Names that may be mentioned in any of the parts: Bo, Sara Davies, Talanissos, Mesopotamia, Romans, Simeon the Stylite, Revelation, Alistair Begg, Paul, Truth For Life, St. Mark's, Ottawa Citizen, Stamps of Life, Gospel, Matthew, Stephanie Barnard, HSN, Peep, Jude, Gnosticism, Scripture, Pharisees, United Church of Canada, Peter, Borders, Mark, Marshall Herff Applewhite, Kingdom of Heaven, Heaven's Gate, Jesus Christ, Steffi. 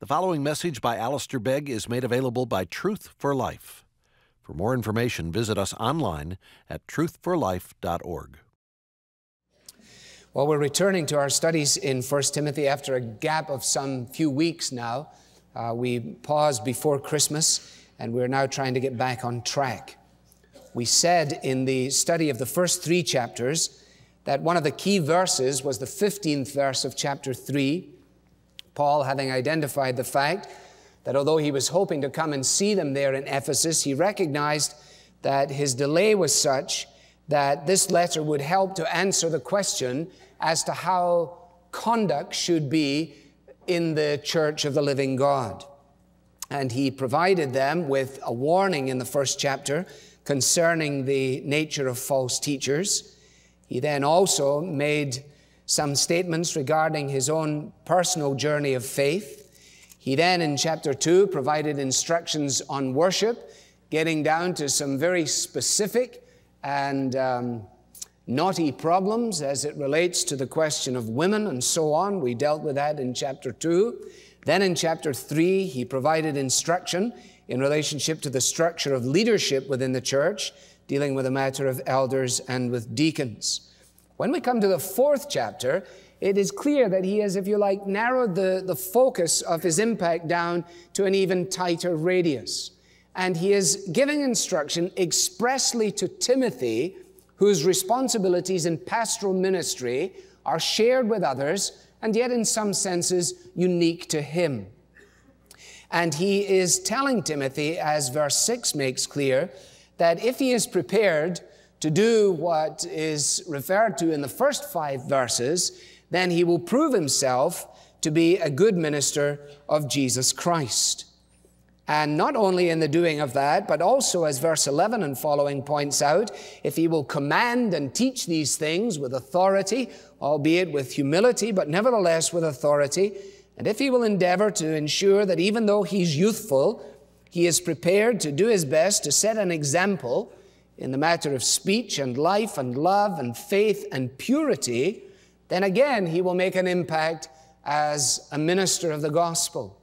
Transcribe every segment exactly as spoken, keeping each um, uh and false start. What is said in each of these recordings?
The following message by Alistair Begg is made available by Truth For Life. For more information, visit us online at truth for life dot org. Well, we're returning to our studies in First Timothy after a gap of some few weeks now. Uh, we paused before Christmas, and we're now trying to get back on track. We said in the study of the first three chapters that one of the key verses was the fifteenth verse of chapter three, Paul, having identified the fact that although he was hoping to come and see them there in Ephesus, he recognized that his delay was such that this letter would help to answer the question as to how conduct should be in the church of the living God. And he provided them with a warning in the first chapter concerning the nature of false teachers. He then also made some statements regarding his own personal journey of faith. He then, in chapter two, provided instructions on worship, getting down to some very specific and um, knotty problems as it relates to the question of women and so on. We dealt with that in chapter two. Then in chapter three, he provided instruction in relationship to the structure of leadership within the church, dealing with the matter of elders and with deacons. When we come to the fourth chapter, it is clear that he has, if you like, narrowed the, the focus of his impact down to an even tighter radius. And he is giving instruction expressly to Timothy, whose responsibilities in pastoral ministry are shared with others, and yet in some senses unique to him. And he is telling Timothy, as verse six makes clear, that if he is prepared to do what is referred to in the first five verses, then he will prove himself to be a good minister of Jesus Christ. And not only in the doing of that, but also, as verse eleven and following points out, if he will command and teach these things with authority, albeit with humility, but nevertheless with authority, and if he will endeavor to ensure that even though he's youthful, he is prepared to do his best to set an example in the matter of speech and life and love and faith and purity, then again he will make an impact as a minister of the gospel.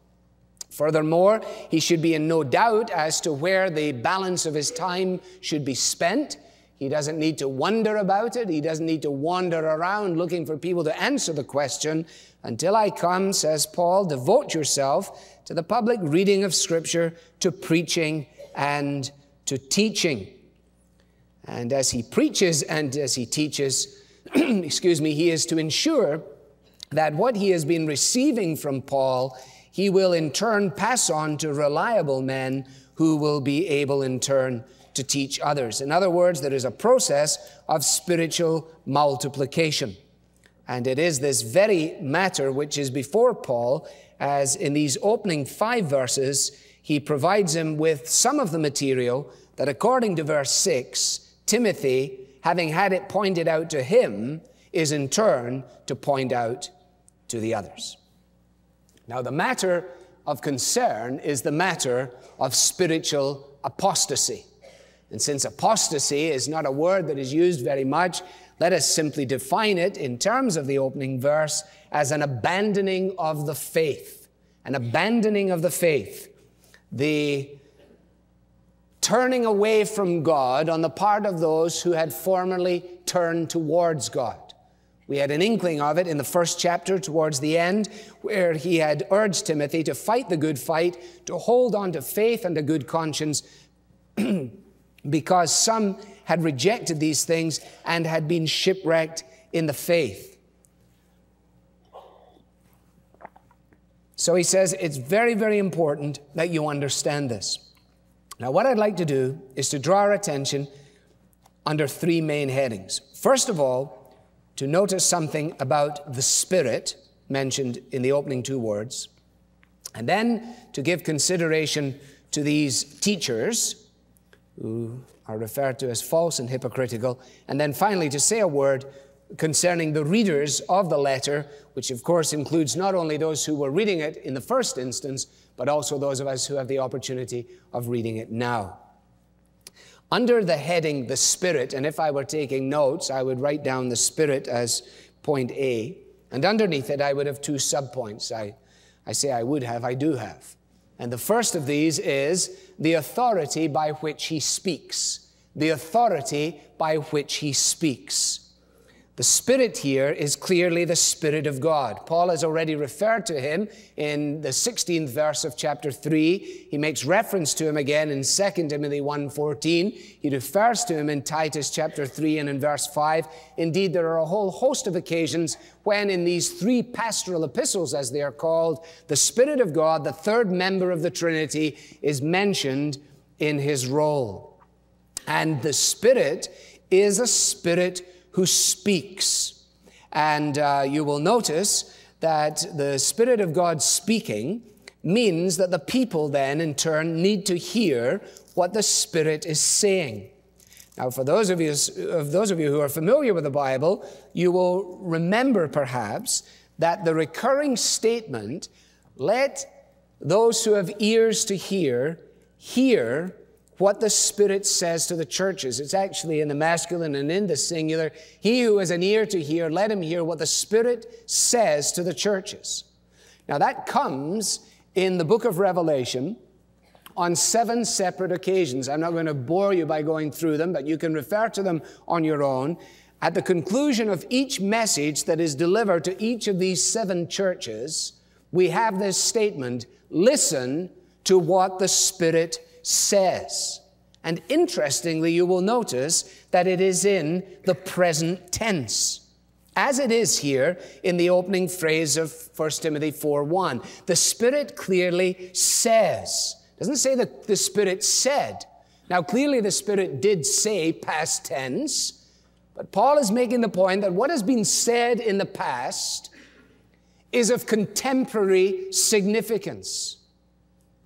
Furthermore, he should be in no doubt as to where the balance of his time should be spent. He doesn't need to wonder about it. He doesn't need to wander around looking for people to answer the question. Until I come, says Paul, devote yourself to the public reading of Scripture, to preaching and to teaching. And as he preaches and as he teaches, excuse me, he is to ensure that what he has been receiving from Paul, he will in turn pass on to reliable men who will be able in turn to teach others. In other words, there is a process of spiritual multiplication. And it is this very matter which is before Paul, as in these opening five verses, he provides him with some of the material that according to verse six, Timothy, having had it pointed out to him, is in turn to point out to the others. Now, the matter of concern is the matter of spiritual apostasy. And since apostasy is not a word that is used very much, let us simply define it in terms of the opening verse as an abandoning of the faith. An abandoning of the faith. The turning away from God on the part of those who had formerly turned towards God. We had an inkling of it in the first chapter towards the end, where he had urged Timothy to fight the good fight, to hold on to faith and a good conscience, because some had rejected these things and had been shipwrecked in the faith. So he says, it's very, very important that you understand this. Now, what I'd like to do is to draw our attention under three main headings. First of all, to notice something about the Spirit mentioned in the opening two words, and then to give consideration to these teachers who are referred to as false and hypocritical, and then finally to say a word concerning the readers of the letter, which of course includes not only those who were reading it in the first instance, but also those of us who have the opportunity of reading it now. Under the heading, the Spirit, and if I were taking notes, I would write down the Spirit as point A, and underneath it I would have two subpoints. I, I say I would have, I do have. And the first of these is the authority by which he speaks. The authority by which he speaks. The Spirit here is clearly the Spirit of God. Paul has already referred to him in the sixteenth verse of chapter three. He makes reference to him again in Second Timothy one fourteen. He refers to him in Titus chapter three and in verse five. Indeed, there are a whole host of occasions when in these three pastoral epistles, as they are called, the Spirit of God, the third member of the Trinity, is mentioned in his role. And the Spirit is a Spirit who speaks. And uh, you will notice that the Spirit of God speaking means that the people then, in turn, need to hear what the Spirit is saying. Now, for those of you, of those of you who are familiar with the Bible, you will remember, perhaps, that the recurring statement, let those who have ears to hear, hear what the Spirit says to the churches. It's actually in the masculine and in the singular. He who has an ear to hear, let him hear what the Spirit says to the churches. Now that comes in the book of Revelation on seven separate occasions. I'm not going to bore you by going through them, but you can refer to them on your own. At the conclusion of each message that is delivered to each of these seven churches, we have this statement, listen to what the Spirit says. says. And interestingly, you will notice that it is in the present tense, as it is here in the opening phrase of First Timothy four one. The Spirit clearly says. It doesn't say that the Spirit said. Now, clearly the Spirit did say past tense, but Paul is making the point that what has been said in the past is of contemporary significance.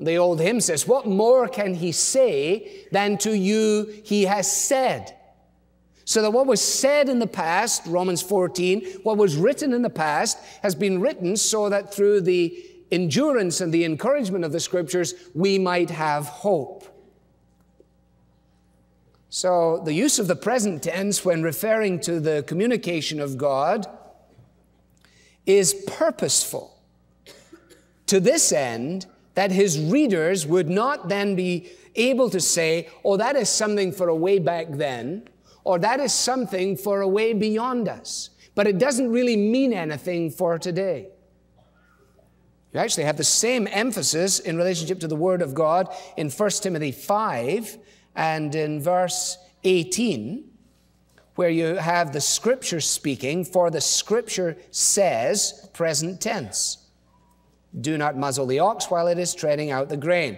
The old hymn says, what more can he say than to you he has said? So that what was said in the past, Romans fourteen, what was written in the past has been written so that through the endurance and the encouragement of the Scriptures, we might have hope. So the use of the present tense when referring to the communication of God is purposeful to this end, that his readers would not then be able to say, oh, that is something for a way back then, or that is something for a way beyond us. But it doesn't really mean anything for today. You actually have the same emphasis in relationship to the Word of God in First Timothy five and in verse eighteen, where you have the Scripture speaking, for the Scripture says, present tense. Do not muzzle the ox while it is treading out the grain.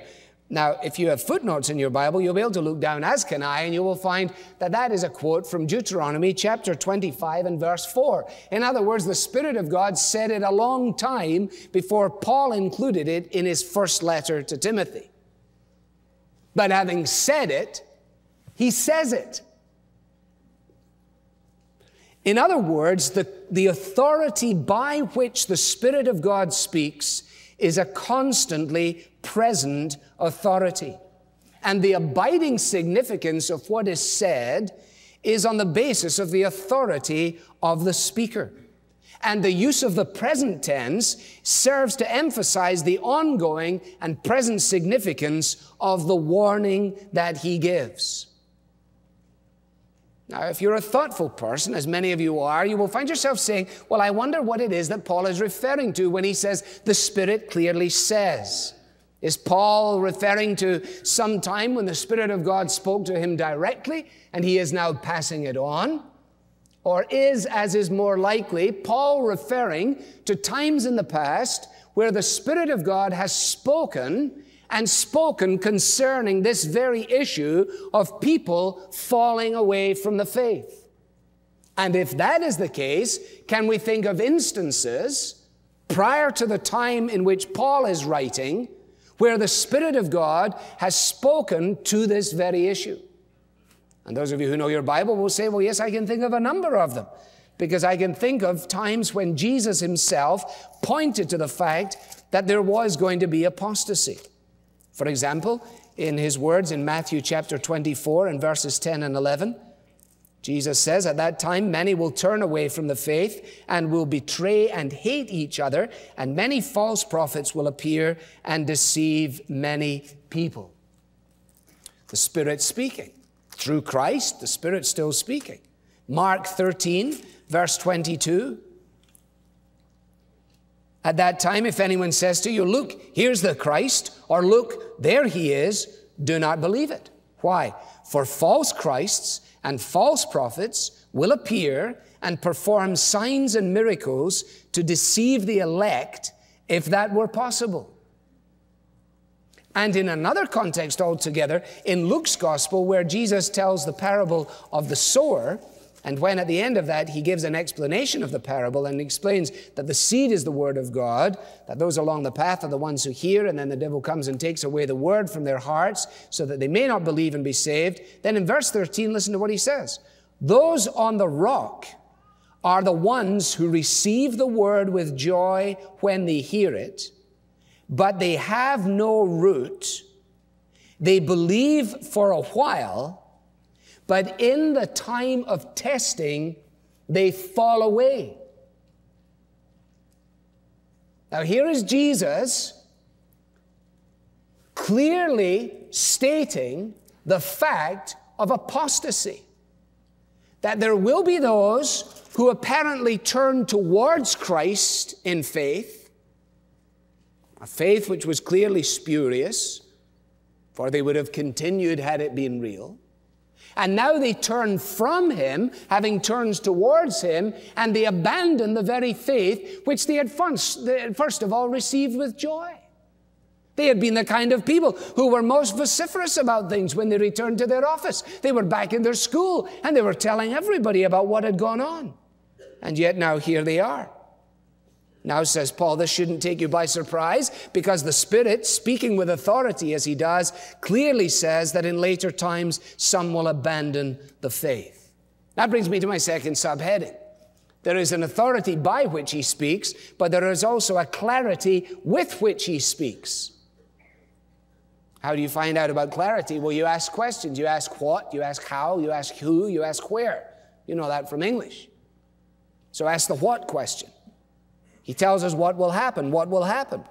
Now, if you have footnotes in your Bible, you'll be able to look down, as can I, and you will find that that is a quote from Deuteronomy chapter twenty-five and verse four. In other words, the Spirit of God said it a long time before Paul included it in his first letter to Timothy. But having said it, he says it. In other words, the, the authority by which the Spirit of God speaks is a constantly present authority. And the abiding significance of what is said is on the basis of the authority of the speaker. And the use of the present tense serves to emphasize the ongoing and present significance of the warning that he gives. Now, if you're a thoughtful person, as many of you are, you will find yourself saying, well, I wonder what it is that Paul is referring to when he says, the Spirit clearly says. Is Paul referring to some time when the Spirit of God spoke to him directly and he is now passing it on? Or is, as is more likely, Paul referring to times in the past where the Spirit of God has spoken and spoken concerning this very issue of people falling away from the faith? And if that is the case, can we think of instances prior to the time in which Paul is writing where the Spirit of God has spoken to this very issue? And those of you who know your Bible will say, well, yes, I can think of a number of them, because I can think of times when Jesus himself pointed to the fact that there was going to be apostasy. For example, in his words in Matthew chapter twenty-four and verses ten and eleven, Jesus says, at that time, many will turn away from the faith and will betray and hate each other, and many false prophets will appear and deceive many people. The Spirit speaking. Through Christ, the Spirit still speaking. Mark thirteen, verse twenty-two. At that time, if anyone says to you, look, here's the Christ, or look, there he is, do not believe it. Why? For false Christs and false prophets will appear and perform signs and miracles to deceive the elect, if that were possible. And in another context altogether, in Luke's Gospel, where Jesus tells the parable of the sower, and when at the end of that he gives an explanation of the parable and explains that the seed is the word of God, that those along the path are the ones who hear, and then the devil comes and takes away the word from their hearts so that they may not believe and be saved. Then in verse thirteen, listen to what he says. Those on the rock are the ones who receive the word with joy when they hear it, but they have no root. They believe for a while, but in the time of testing, they fall away. Now here is Jesus clearly stating the fact of apostasy, that there will be those who apparently turn towards Christ in faith, a faith which was clearly spurious, for they would have continued had it been real. And now they turn from him, having turned towards him, and they abandon the very faith which they had first, they had first of all received with joy. They had been the kind of people who were most vociferous about things when they returned to their office. They were back in their school, and they were telling everybody about what had gone on. And yet now here they are. Now, says Paul, this shouldn't take you by surprise, because the Spirit, speaking with authority as he does, clearly says that in later times some will abandon the faith. That brings me to my second subheading. There is an authority by which he speaks, but there is also a clarity with which he speaks. How do you find out about clarity? Well, you ask questions. You ask what, you ask how, you ask who, you ask where. You know that from English. So ask the what question. He tells us what will happen. What will happen?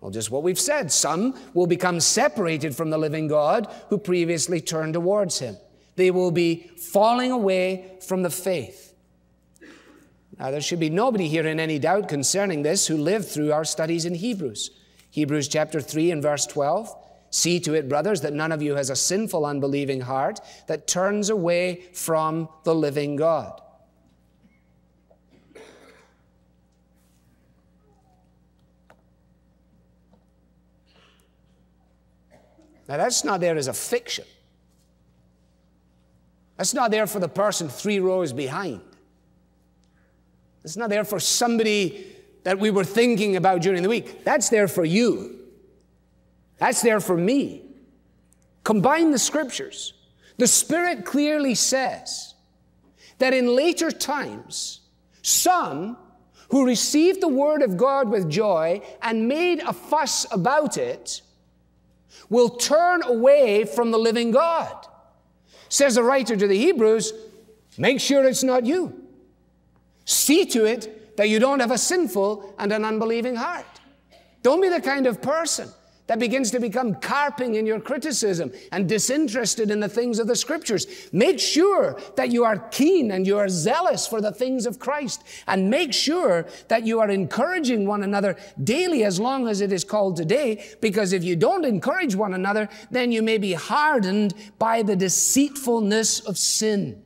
Well, just what we've said. Some will become separated from the living God who previously turned towards him. They will be falling away from the faith. Now, there should be nobody here in any doubt concerning this who lived through our studies in Hebrews. Hebrews chapter three and verse twelve. See to it, brothers, that none of you has a sinful, unbelieving heart that turns away from the living God. Now, that's not there as a fiction. That's not there for the person three rows behind. It's not there for somebody that we were thinking about during the week. That's there for you. That's there for me. Combine the Scriptures. The Spirit clearly says that in later times, some who received the Word of God with joy and made a fuss about it will turn away from the living God. Says the writer to the Hebrews, make sure it's not you. See to it that you don't have a sinful and an unbelieving heart. Don't be the kind of person that begins to become carping in your criticism and disinterested in the things of the Scriptures. Make sure that you are keen and you are zealous for the things of Christ, and make sure that you are encouraging one another daily as long as it is called today, because if you don't encourage one another, then you may be hardened by the deceitfulness of sin.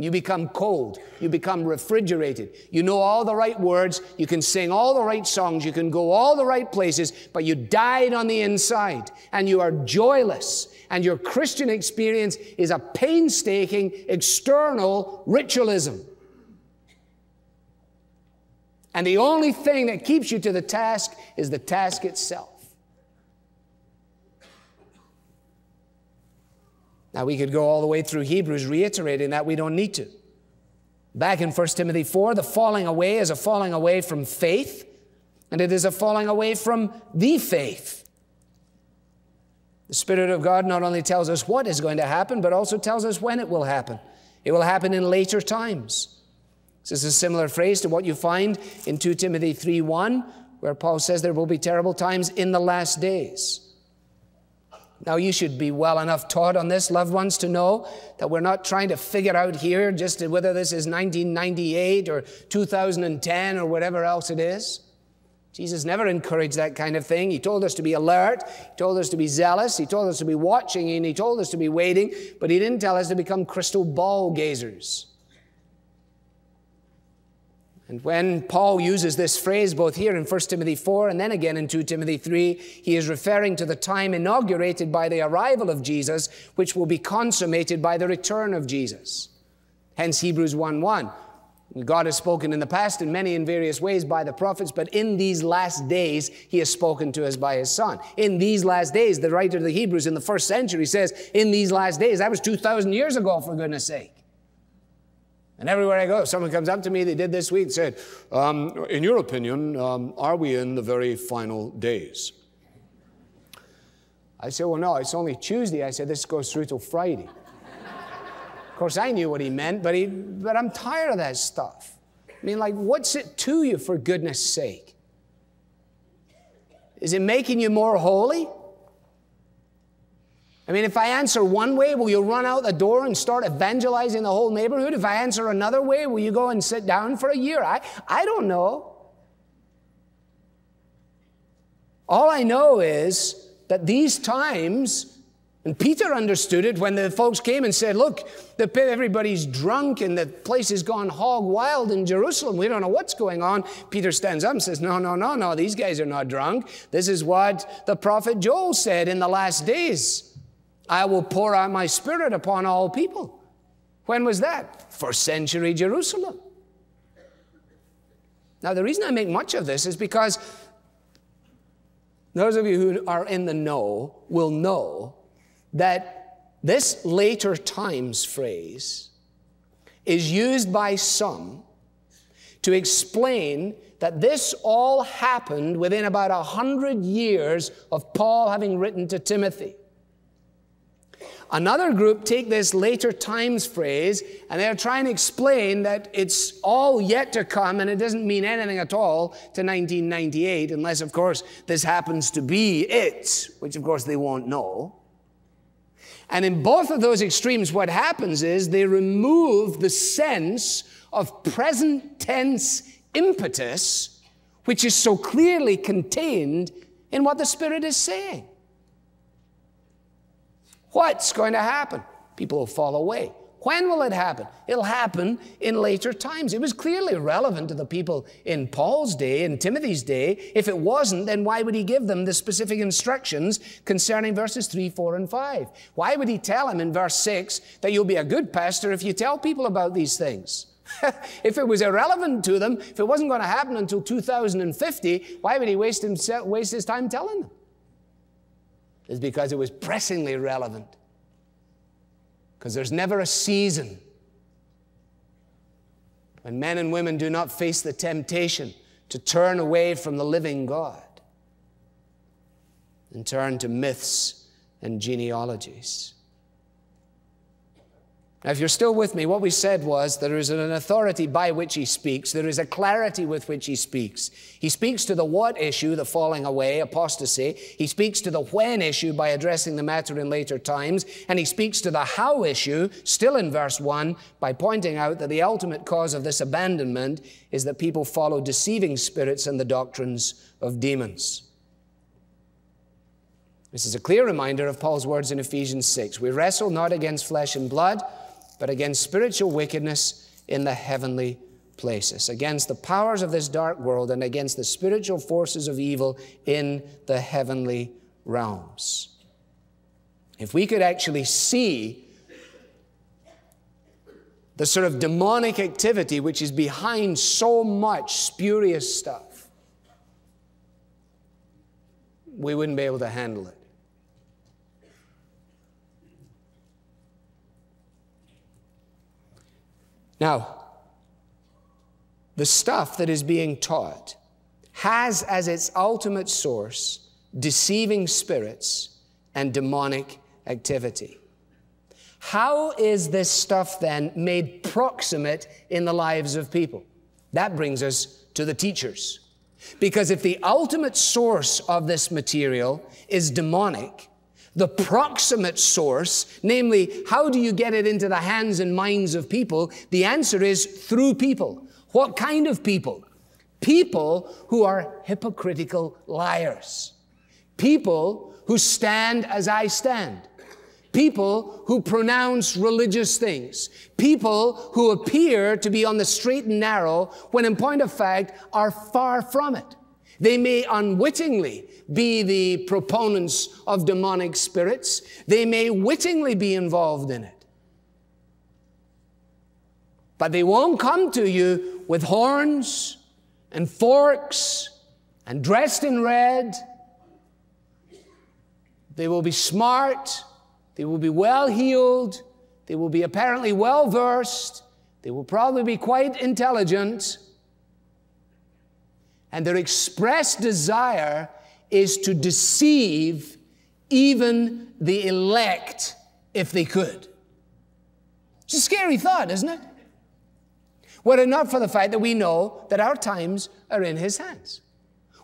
You become cold. You become refrigerated. You know all the right words. You can sing all the right songs. You can go all the right places, but you died on the inside, and you are joyless, and your Christian experience is a painstaking external ritualism. And the only thing that keeps you to the task is the task itself. Now, we could go all the way through Hebrews reiterating that. We don't need to. Back in First Timothy four, the falling away is a falling away from faith, and it is a falling away from the faith. The Spirit of God not only tells us what is going to happen, but also tells us when it will happen. It will happen in later times. This is a similar phrase to what you find in two Timothy three one, where Paul says there will be terrible times in the last days. Now, you should be well enough taught on this, loved ones, to know that we're not trying to figure out here just whether this is nineteen ninety-eight or two thousand ten or whatever else it is. Jesus never encouraged that kind of thing. He told us to be alert. He told us to be zealous. He told us to be watching, and He told us to be waiting, but He didn't tell us to become crystal ball gazers. And when Paul uses this phrase both here in first Timothy four and then again in two Timothy three, he is referring to the time inaugurated by the arrival of Jesus, which will be consummated by the return of Jesus. Hence Hebrews one one. God has spoken in the past in many and various ways by the prophets, but in these last days He has spoken to us by His Son. In these last days, the writer of the Hebrews in the first century says, in these last days, that was two thousand years ago, for goodness sake. And everywhere I go, someone comes up to me, they did this week, said, um, in your opinion, um, are we in the very final days? I said, well, no, it's only Tuesday. I said, this goes through till Friday. Of course, I knew what he meant, but, he, but I'm tired of that stuff. I mean, like, what's it to you, for goodness sake? Is it making you more holy? I mean, if I answer one way, will you run out the door and start evangelizing the whole neighborhood? If I answer another way, will you go and sit down for a year? I, I don't know. All I know is that these times, and Peter understood it when the folks came and said, look, the, everybody's drunk and the place has gone hog wild in Jerusalem. We don't know what's going on. Peter stands up and says, no, no, no, no, these guys are not drunk. This is what the prophet Joel said in the last days. I will pour out my Spirit upon all people. When was that? First century Jerusalem. Now, the reason I make much of this is because those of you who are in the know will know that this later times phrase is used by some to explain that this all happened within about a hundred years of Paul having written to Timothy. Another group take this later times phrase, and they're trying to explain that it's all yet to come, and it doesn't mean anything at all to nineteen ninety-eight, unless, of course, this happens to be it, which, of course, they won't know. And in both of those extremes, what happens is they remove the sense of present tense impetus, which is so clearly contained in what the Spirit is saying. What's going to happen? People will fall away. When will it happen? It'll happen in later times. It was clearly relevant to the people in Paul's day, in Timothy's day. If it wasn't, then why would he give them the specific instructions concerning verses three, four, and five? Why would he tell them in verse six that you'll be a good pastor if you tell people about these things? If it was irrelevant to them, if it wasn't going to happen until two thousand fifty, why would he waste himself, waste his time telling them? Is because it was pressingly relevant. Because there's never a season when men and women do not face the temptation to turn away from the living God and turn to myths and genealogies. Now, if you're still with me, what we said was there is an authority by which he speaks. There is a clarity with which he speaks. He speaks to the what issue, the falling away, apostasy. He speaks to the when issue by addressing the matter in later times. And he speaks to the how issue, still in verse one, by pointing out that the ultimate cause of this abandonment is that people follow deceiving spirits and the doctrines of demons. This is a clear reminder of Paul's words in Ephesians six. We wrestle not against flesh and blood, but against spiritual wickedness in the heavenly places, against the powers of this dark world and against the spiritual forces of evil in the heavenly realms. If we could actually see the sort of demonic activity which is behind so much spurious stuff, we wouldn't be able to handle it. Now, the stuff that is being taught has as its ultimate source deceiving spirits and demonic activity. How is this stuff then made proximate in the lives of people? That brings us to the teachers. Because if the ultimate source of this material is demonic, the proximate source, namely, how do you get it into the hands and minds of people? The answer is through people. What kind of people? People who are hypocritical liars. People who stand as I stand. People who pronounce religious things. People who appear to be on the straight and narrow when in point of fact are far from it. They may unwittingly be the proponents of demonic spirits. They may wittingly be involved in it. But they won't come to you with horns and forks and dressed in red. They will be smart. They will be well-heeled. They will be apparently well-versed. They will probably be quite intelligent. And their expressed desire is to deceive even the elect if they could. It's a scary thought, isn't it? Were it not for the fact that we know that our times are in His hands.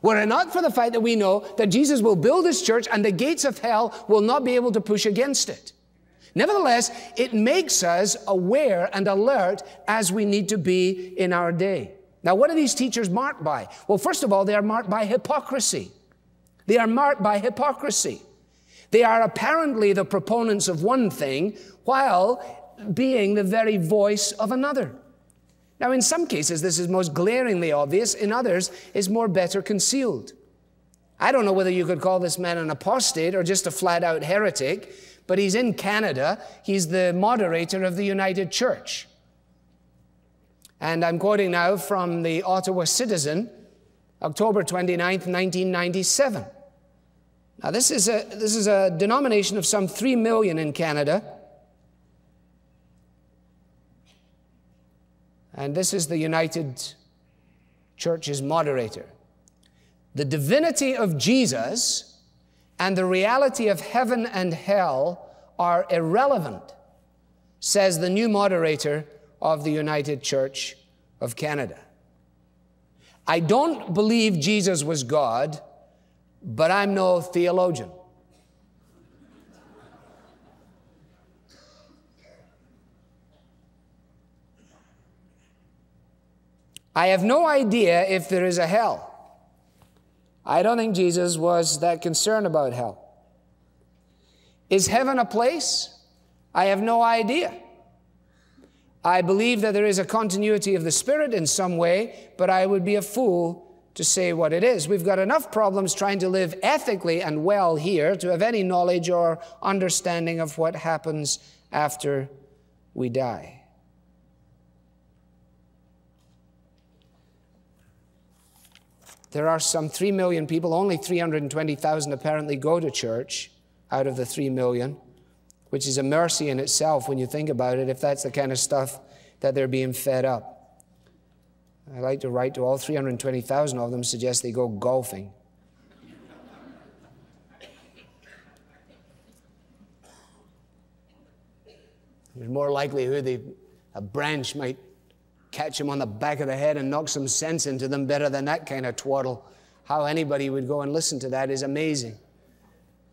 Were it not for the fact that we know that Jesus will build His church and the gates of hell will not be able to push against it. Nevertheless, it makes us aware and alert as we need to be in our day. Now, what are these teachers marked by? Well, first of all, they are marked by hypocrisy. They are marked by hypocrisy. They are apparently the proponents of one thing while being the very voice of another. Now, in some cases, this is most glaringly obvious. In others, it's more better concealed. I don't know whether you could call this man an apostate or just a flat-out heretic, but he's in Canada. He's the moderator of the United Church. And I'm quoting now from the Ottawa Citizen, October twenty-ninth, nineteen ninety-seven. Now, this is a, this is a denomination of some three million in Canada. And this is the United Church's moderator. The divinity of Jesus and the reality of heaven and hell are irrelevant, says the new moderator of the United Church of Canada. I don't believe Jesus was God, but I'm no theologian. I have no idea if there is a hell. I don't think Jesus was that concerned about hell. Is heaven a place? I have no idea. I believe that there is a continuity of the Spirit in some way, but I would be a fool to say what it is. We've got enough problems trying to live ethically and well here to have any knowledge or understanding of what happens after we die. There are some three million people, only three hundred twenty thousand apparently go to church out of the three million, which is a mercy in itself when you think about it, if that's the kind of stuff that they're being fed up. I like to write to all three hundred twenty thousand of them, suggest they go golfing. There's more likelihood they, a branch might catch him on the back of the head and knock some sense into them better than that kind of twaddle. How anybody would go and listen to that is amazing. You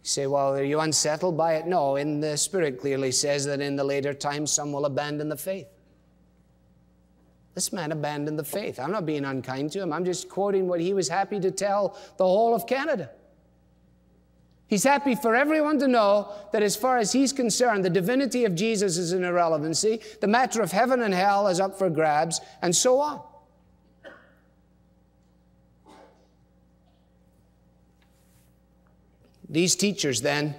say, well, are you unsettled by it? No, in the Spirit clearly says that in the later times some will abandon the faith. This man abandoned the faith. I'm not being unkind to him. I'm just quoting what he was happy to tell the whole of Canada. He's happy for everyone to know that as far as he's concerned, the divinity of Jesus is an irrelevancy, the matter of heaven and hell is up for grabs, and so on. These teachers then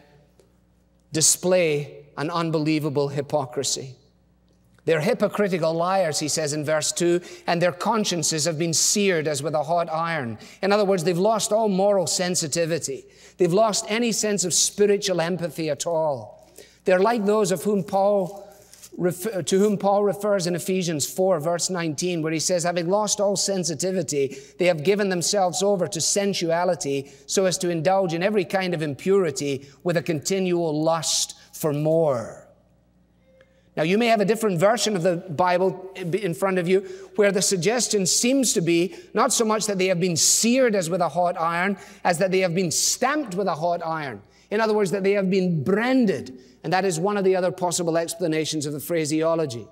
display an unbelievable hypocrisy. They're hypocritical liars, he says in verse two, and their consciences have been seared as with a hot iron. In other words, they've lost all moral sensitivity. They've lost any sense of spiritual empathy at all. They're like those of whom Paul to whom Paul refers in Ephesians four, verse nineteen, where he says, having lost all sensitivity, they have given themselves over to sensuality so as to indulge in every kind of impurity with a continual lust for more. Now, you may have a different version of the Bible in front of you where the suggestion seems to be not so much that they have been seared as with a hot iron as that they have been stamped with a hot iron. In other words, that they have been branded. And that is one of the other possible explanations of the phraseology.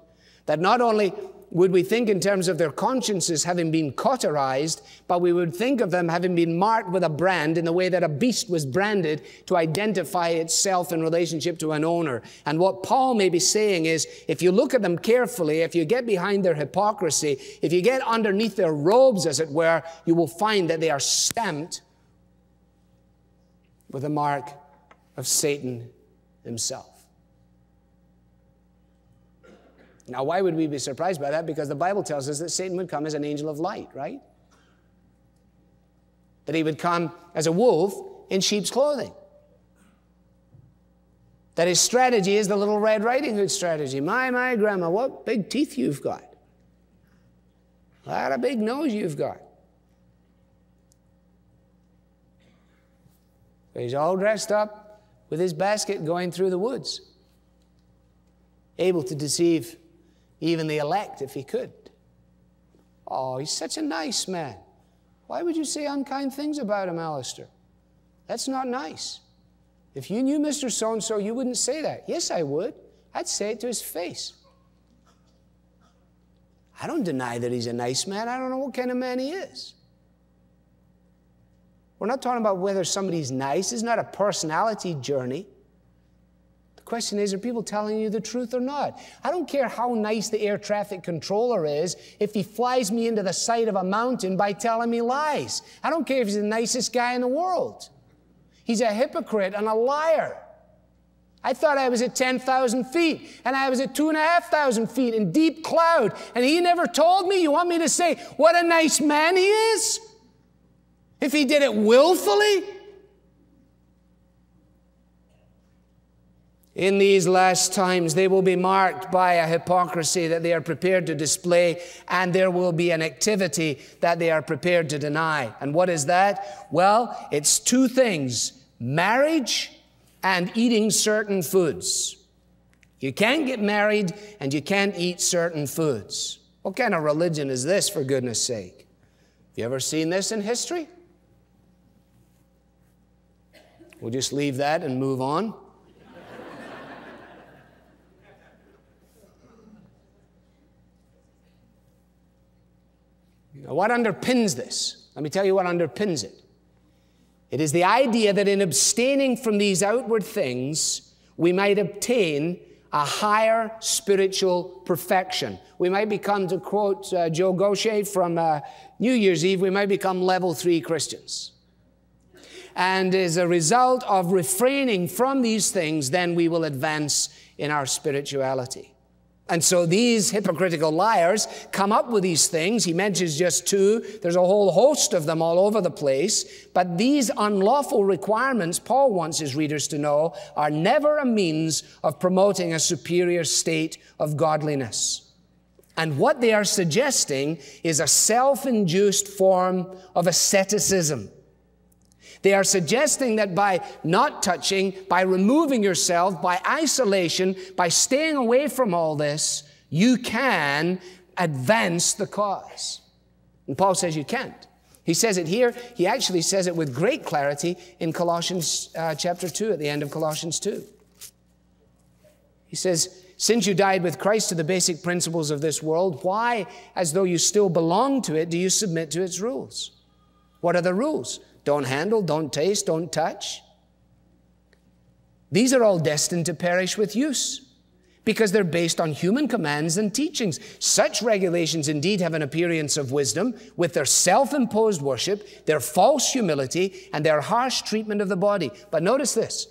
That not only would we think in terms of their consciences having been cauterized, but we would think of them having been marked with a brand in the way that a beast was branded to identify itself in relationship to an owner. And what Paul may be saying is, if you look at them carefully, if you get behind their hypocrisy, if you get underneath their robes, as it were, you will find that they are stamped with a mark of Satan himself. Now, why would we be surprised by that? Because the Bible tells us that Satan would come as an angel of light, right? That he would come as a wolf in sheep's clothing. That his strategy is the Little Red Riding Hood strategy. My, my, Grandma, what big teeth you've got. What a big nose you've got. He's all dressed up, with his basket going through the woods, able to deceive even the elect if he could. Oh, he's such a nice man. Why would you say unkind things about him, Alistair? That's not nice. If you knew Mister So-and-so, you wouldn't say that. Yes, I would. I'd say it to his face. I don't deny that he's a nice man. I don't know what kind of man he is. We're not talking about whether somebody's nice. It's not a personality journey. The question is, are people telling you the truth or not? I don't care how nice the air traffic controller is if he flies me into the side of a mountain by telling me lies. I don't care if he's the nicest guy in the world. He's a hypocrite and a liar. I thought I was at ten thousand feet, and I was at two thousand five hundred feet in deep cloud, and he never told me. You want me to say what a nice man he is? If he did it willfully? In these last times, they will be marked by a hypocrisy that they are prepared to display, and there will be an activity that they are prepared to deny. And what is that? Well, it's two things: marriage and eating certain foods. You can't get married, and you can't eat certain foods. What kind of religion is this, for goodness sake? Have you ever seen this in history? We'll just leave that and move on. Now, what underpins this? Let me tell you what underpins it. It is the idea that in abstaining from these outward things, we might obtain a higher spiritual perfection. We might become, to quote uh, Joe Gaucher from uh, New Year's Eve, we might become level three Christians. And as a result of refraining from these things, then we will advance in our spirituality. And so these hypocritical liars come up with these things. He mentions just two. There's a whole host of them all over the place. But these unlawful requirements, Paul wants his readers to know, are never a means of promoting a superior state of godliness. And what they are suggesting is a self-induced form of asceticism. They are suggesting that by not touching, by removing yourself, by isolation, by staying away from all this, you can advance the cause. And Paul says you can't. He says it here. He actually says it with great clarity in Colossians uh, chapter two, at the end of Colossians two. He says, since you died with Christ to the basic principles of this world, why, as though you still belong to it, do you submit to its rules? What are the rules? Don't handle, don't taste, don't touch. These are all destined to perish with use because they're based on human commands and teachings. Such regulations indeed have an appearance of wisdom with their self-imposed worship, their false humility, and their harsh treatment of the body. But notice this,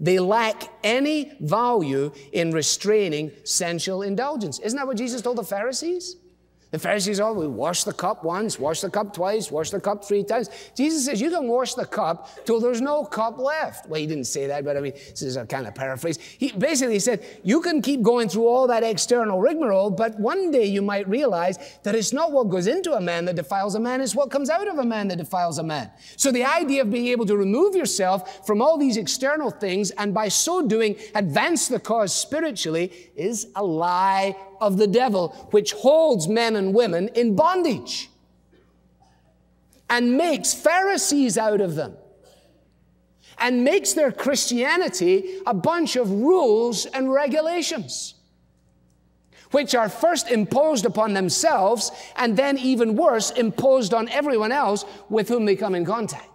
they lack any value in restraining sensual indulgence. Isn't that what Jesus told the Pharisees? The Pharisees always wash the cup once, wash the cup twice, wash the cup three times. Jesus says you can wash the cup till there's no cup left. Well, he didn't say that, but I mean, this is a kind of paraphrase. He basically said you can keep going through all that external rigmarole, but one day you might realize that it's not what goes into a man that defiles a man, it's what comes out of a man that defiles a man. So the idea of being able to remove yourself from all these external things and by so doing advance the cause spiritually is a lie of the devil, which holds men and women in bondage and makes Pharisees out of them and makes their Christianity a bunch of rules and regulations, which are first imposed upon themselves and then, even worse, imposed on everyone else with whom they come in contact.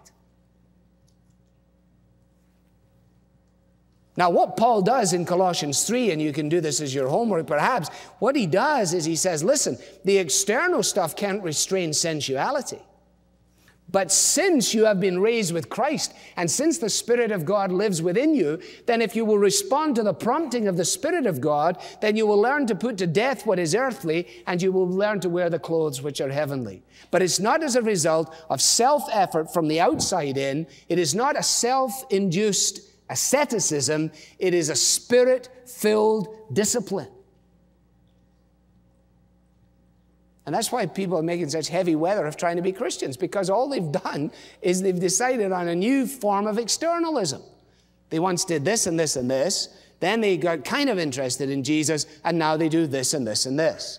Now, what Paul does in Colossians three, and you can do this as your homework perhaps, what he does is he says, listen, the external stuff can't restrain sensuality. But since you have been raised with Christ, and since the Spirit of God lives within you, then if you will respond to the prompting of the Spirit of God, then you will learn to put to death what is earthly, and you will learn to wear the clothes which are heavenly. But it's not as a result of self-effort from the outside in. It is not a self-induced asceticism. It is a Spirit-filled discipline. And that's why people are making such heavy weather of trying to be Christians, because all they've done is they've decided on a new form of externalism. They once did this and this and this, then they got kind of interested in Jesus, and now they do this and this and this.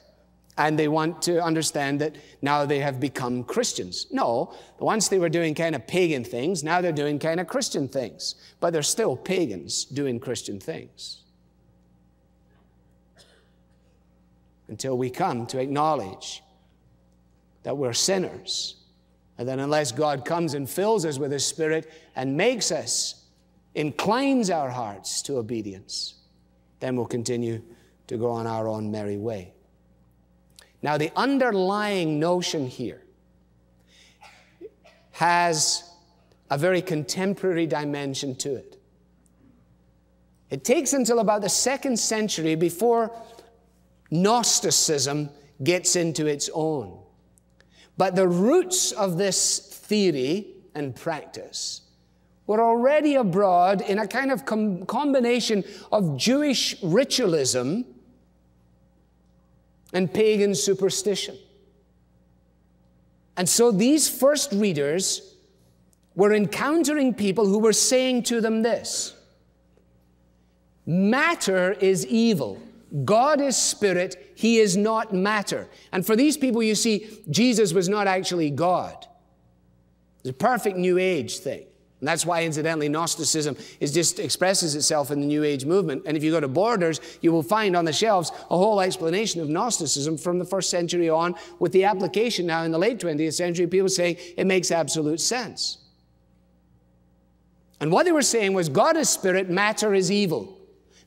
And they want to understand that now they have become Christians. No, once they were doing kind of pagan things, now they're doing kind of Christian things. But they're still pagans doing Christian things. Until we come to acknowledge that we're sinners, and that unless God comes and fills us with His Spirit and makes us, inclines our hearts to obedience, then we'll continue to go on our own merry way. Now, the underlying notion here has a very contemporary dimension to it. It takes until about the second century before Gnosticism gets into its own. But the roots of this theory and practice were already abroad in a kind of com- combination of Jewish ritualism and pagan superstition. And so these first readers were encountering people who were saying to them this: matter is evil. God is spirit, He is not matter. And for these people, you see, Jesus was not actually God. It's a perfect New Age thing. And that's why, incidentally, Gnosticism is just expresses itself in the New Age movement. And if you go to Borders, you will find on the shelves a whole explanation of Gnosticism from the first century on, with the application now in the late twentieth century, people saying it makes absolute sense. And what they were saying was, God is spirit, matter is evil.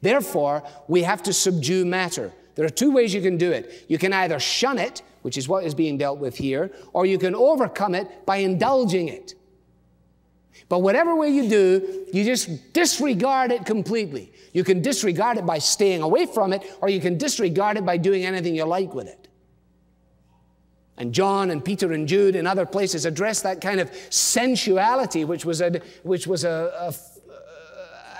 Therefore, we have to subdue matter. There are two ways you can do it. You can either shun it, which is what is being dealt with here, or you can overcome it by indulging it. But whatever way you do, you just disregard it completely. You can disregard it by staying away from it, or you can disregard it by doing anything you like with it. And John and Peter and Jude and other places address that kind of sensuality, which was a, which was a, a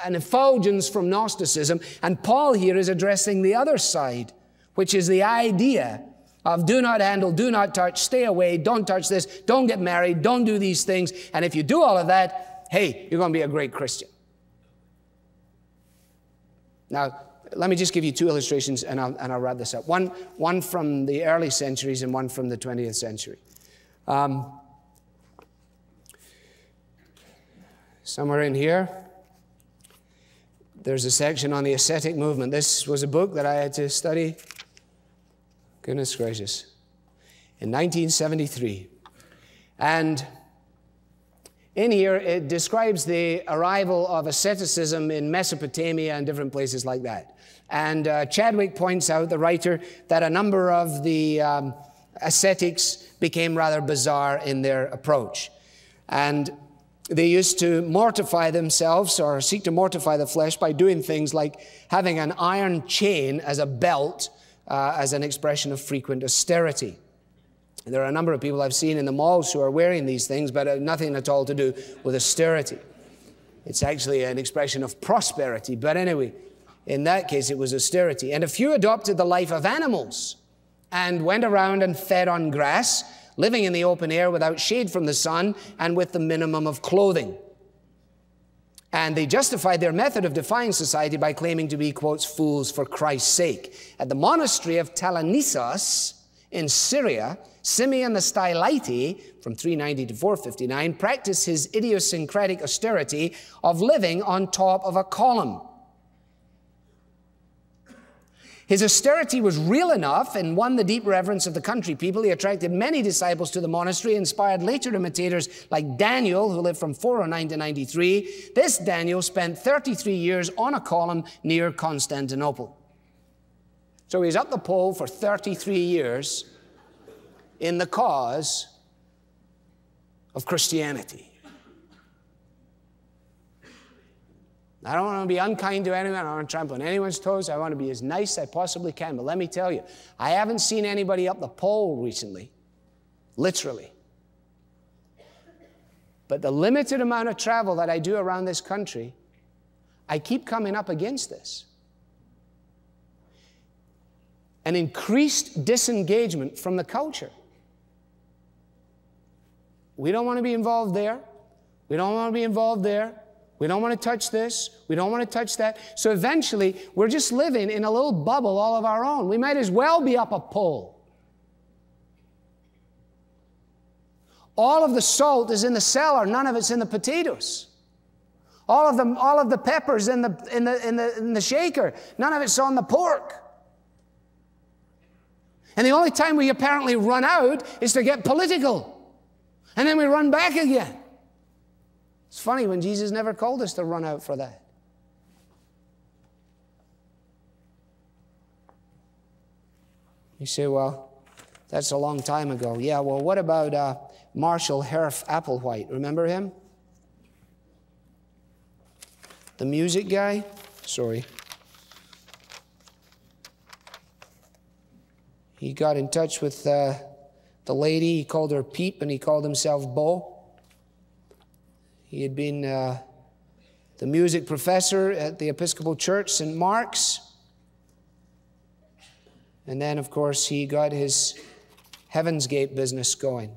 an effulgence from Gnosticism, and Paul here is addressing the other side, which is the idea of do not handle, do not touch, stay away, don't touch this, don't get married, don't do these things, and if you do all of that, hey, you're going to be a great Christian. Now, let me just give you two illustrations, and I'll, and I'll wrap this up. One, one from the early centuries and one from the twentieth century. Um, somewhere in here, there's a section on the ascetic movement. This was a book that I had to study, goodness gracious, in nineteen seventy-three. And in here, it describes the arrival of asceticism in Mesopotamia and different places like that. And uh, Chadwick points out, the writer, that a number of the um, ascetics became rather bizarre in their approach. And they used to mortify themselves or seek to mortify the flesh by doing things like having an iron chain as a belt, uh, as an expression of frequent austerity. There are a number of people I've seen in the malls who are wearing these things, but have nothing at all to do with austerity. It's actually an expression of prosperity. But anyway, in that case, it was austerity. And a few adopted the life of animals and went around and fed on grass, living in the open air without shade from the sun and with the minimum of clothing. And they justified their method of defying society by claiming to be, quotes, fools for Christ's sake. At the monastery of Talanissos in Syria, Simeon the Stylite, from three ninety to four fifty-nine, practiced his idiosyncratic austerity of living on top of a column. His austerity was real enough and won the deep reverence of the country people. He attracted many disciples to the monastery, inspired later imitators like Daniel, who lived from four oh nine to ninety-three. This Daniel spent thirty-three years on a column near Constantinople. So he's up the pole for thirty-three years in the cause of Christianity. I don't want to be unkind to anyone. I don't want to trample on anyone's toes. I want to be as nice as I possibly can. But let me tell you, I haven't seen anybody up the pole recently, literally. But the limited amount of travel that I do around this country, I keep coming up against this. An increased disengagement from the culture. We don't want to be involved there. We don't want to be involved there. We don't want to touch this. We don't want to touch that. So eventually, we're just living in a little bubble all of our own. We might as well be up a pole. All of the salt is in the cellar. None of it's in the potatoes. All of the, all of the peppers in the, in the, in the, in the shaker. None of it's on the pork. And the only time we apparently run out is to get political. And then we run back again. It's funny when Jesus never called us to run out for that. You say, well, that's a long time ago. Yeah, well, what about uh, Marshall Herff Applewhite? Remember him? The music guy? Sorry. He got in touch with uh, the lady. He called her Peep, and he called himself Bo. He had been uh, the music professor at the Episcopal Church, Saint Mark's. And then, of course, he got his Heaven's Gate business going.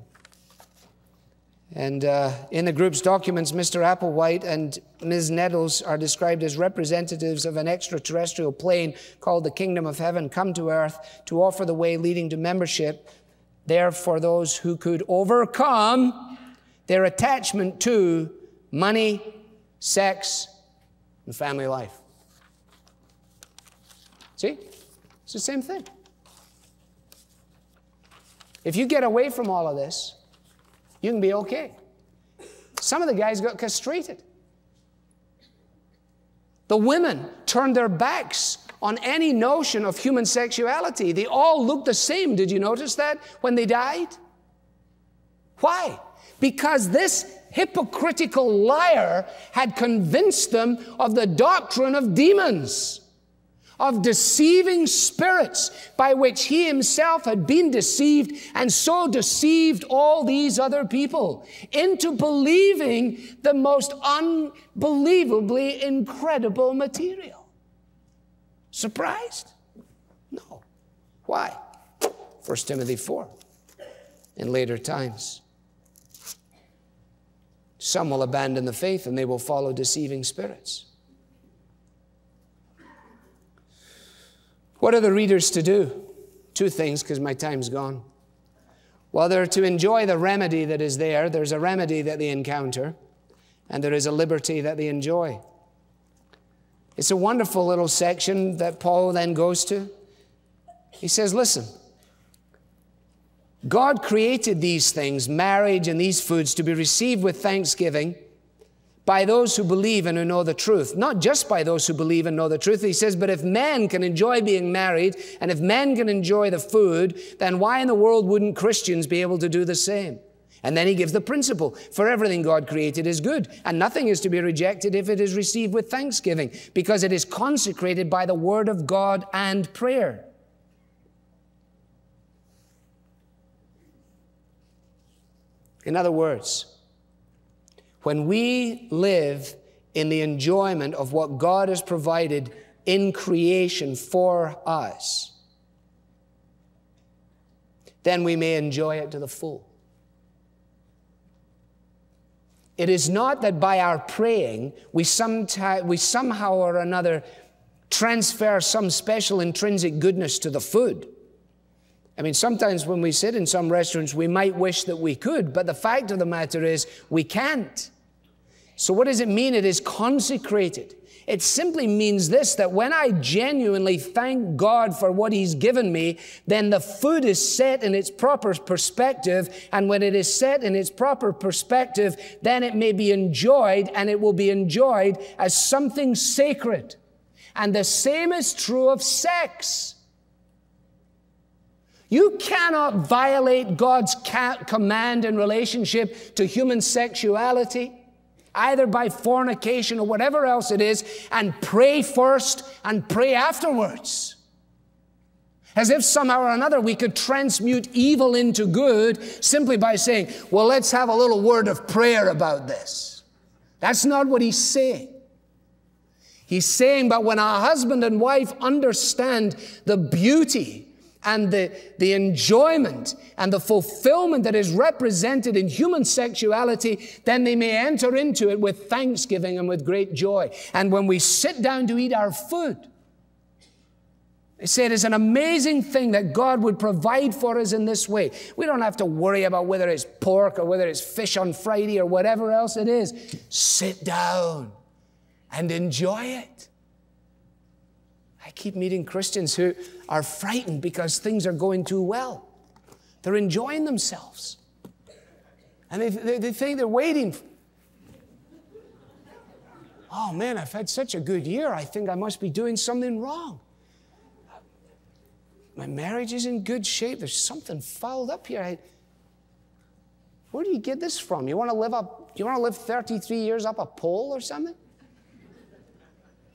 And uh, in the group's documents, Mister Applewhite and Miz Nettles are described as representatives of an extraterrestrial plane called the Kingdom of Heaven come to earth to offer the way leading to membership there for those who could overcome their attachment to money, sex, and family life. See? It's the same thing. If you get away from all of this, you can be okay. Some of the guys got castrated. The women turned their backs on any notion of human sexuality. They all looked the same. Did you notice that when they died? Why? Because this hypocritical liar had convinced them of the doctrine of demons, of deceiving spirits by which he himself had been deceived and so deceived all these other people into believing the most unbelievably incredible material. Surprised? No. Why? First Timothy four in later times. Some will abandon the faith and they will follow deceiving spirits. What are the readers to do? Two things, because my time's gone. Well, they're to enjoy the remedy that is there. There's a remedy that they encounter, and there is a liberty that they enjoy. It's a wonderful little section that Paul then goes to. He says, listen, God created these things, marriage and these foods, to be received with thanksgiving by those who believe and who know the truth. Not just by those who believe and know the truth. He says, but if man can enjoy being married, and if man can enjoy the food, then why in the world wouldn't Christians be able to do the same? And then he gives the principle, for everything God created is good, and nothing is to be rejected if it is received with thanksgiving, because it is consecrated by the word of God and prayer. In other words, when we live in the enjoyment of what God has provided in creation for us, then we may enjoy it to the full. It is not that by our praying, we, sometime, we somehow or another transfer some special intrinsic goodness to the food. I mean, sometimes when we sit in some restaurants, we might wish that we could, but the fact of the matter is we can't. So what does it mean it is consecrated? It simply means this, that when I genuinely thank God for what He's given me, then the food is set in its proper perspective, and when it is set in its proper perspective, then it may be enjoyed, and it will be enjoyed as something sacred. And the same is true of sex. You cannot violate God's command in relationship to human sexuality, either by fornication or whatever else it is, and pray first and pray afterwards. As if somehow or another we could transmute evil into good simply by saying, well, let's have a little word of prayer about this. That's not what he's saying. He's saying, but when our husband and wife understand the beauty and the, the enjoyment and the fulfillment that is represented in human sexuality, then they may enter into it with thanksgiving and with great joy. And when we sit down to eat our food, they say it is an amazing thing that God would provide for us in this way. We don't have to worry about whether it's pork or whether it's fish on Friday or whatever else it is. Sit down and enjoy it. I keep meeting Christians who are frightened because things are going too well. They're enjoying themselves. And they, they, they think they're waiting. Oh man, I've had such a good year. I think I must be doing something wrong. My marriage is in good shape. There's something fouled up here. I, where do you get this from? You want to live up, you want to live thirty-three years up a pole or something?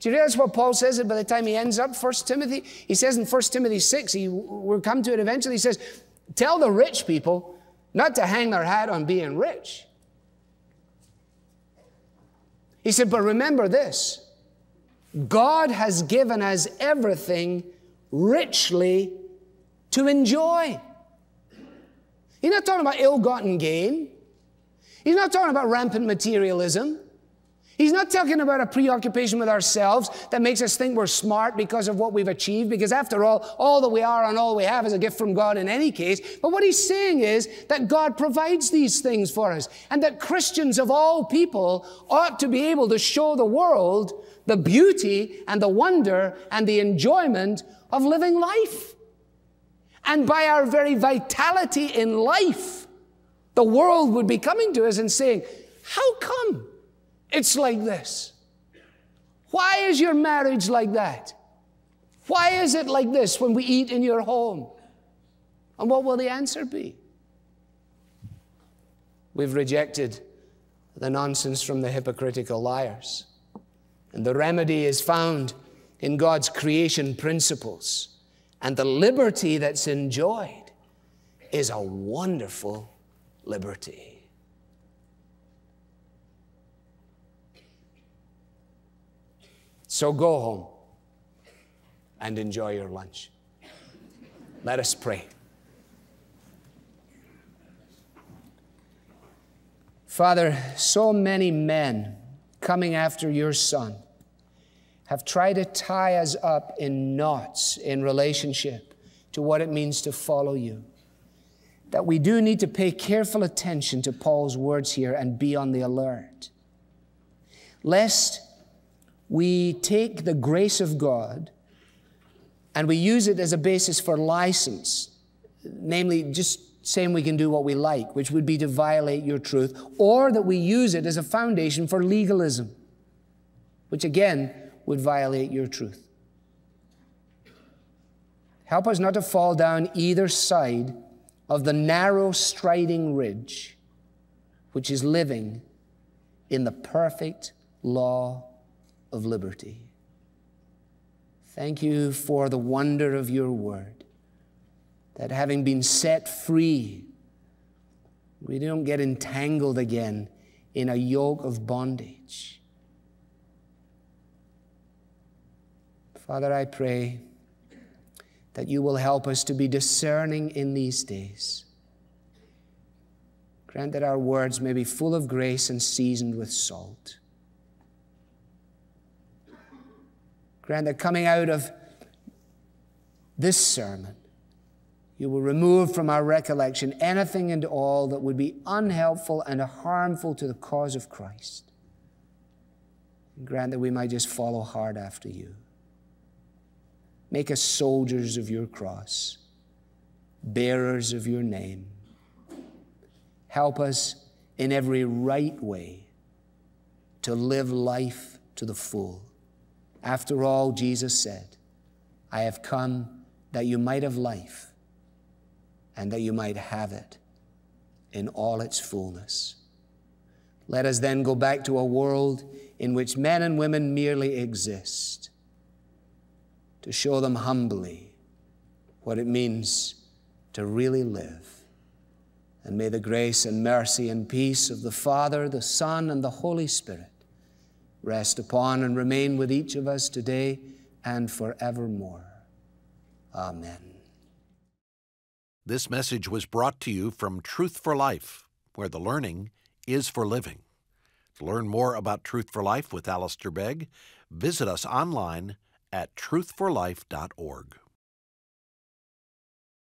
Do you realize what Paul says by the time he ends up First Timothy? He says in First Timothy six, he, we'll come to it eventually, he says, tell the rich people not to hang their hat on being rich. He said, but remember this, God has given us everything richly to enjoy. He's not talking about ill-gotten gain. He's not talking about rampant materialism. He's not talking about a preoccupation with ourselves that makes us think we're smart because of what we've achieved, because after all, all that we are and all we have is a gift from God in any case. But what he's saying is that God provides these things for us, and that Christians of all people ought to be able to show the world the beauty and the wonder and the enjoyment of living life. And by our very vitality in life, the world would be coming to us and saying, how come it's like this? Why is your marriage like that? Why is it like this when we eat in your home? And what will the answer be? We've rejected the nonsense from the hypocritical liars. And the remedy is found in God's creation principles. And the liberty that's enjoyed is a wonderful liberty. So go home and enjoy your lunch. Let us pray. Father, so many men coming after your Son have tried to tie us up in knots in relationship to what it means to follow you, that we do need to pay careful attention to Paul's words here and be on the alert, lest we take the grace of God and we use it as a basis for license, namely just saying we can do what we like, which would be to violate your truth, or that we use it as a foundation for legalism, which again would violate your truth. Help us not to fall down either side of the narrow striding ridge, which is living in the perfect law of liberty. Thank you for the wonder of your word, that having been set free, We don't get entangled again in a yoke of bondage. Father, I pray that you will help us to be discerning in these days. Grant that our words may be full of grace and seasoned with salt. Grant that coming out of this sermon, you will remove from our recollection anything and all that would be unhelpful and harmful to the cause of Christ. And grant that we might just follow hard after you. Make us soldiers of your cross, bearers of your name. Help us in every right way to live life to the full. After all, Jesus said, I have come that you might have life, and that you might have it in all its fullness. Let us then go back to a world in which men and women merely exist, to show them humbly what it means to really live. And may the grace and mercy and peace of the Father, the Son, and the Holy Spirit rest upon and remain with each of us today and forevermore. Amen. This message was brought to you from Truth for Life, where the learning is for living. To learn more about Truth for Life with Alistair Begg, visit us online at truth for life dot org.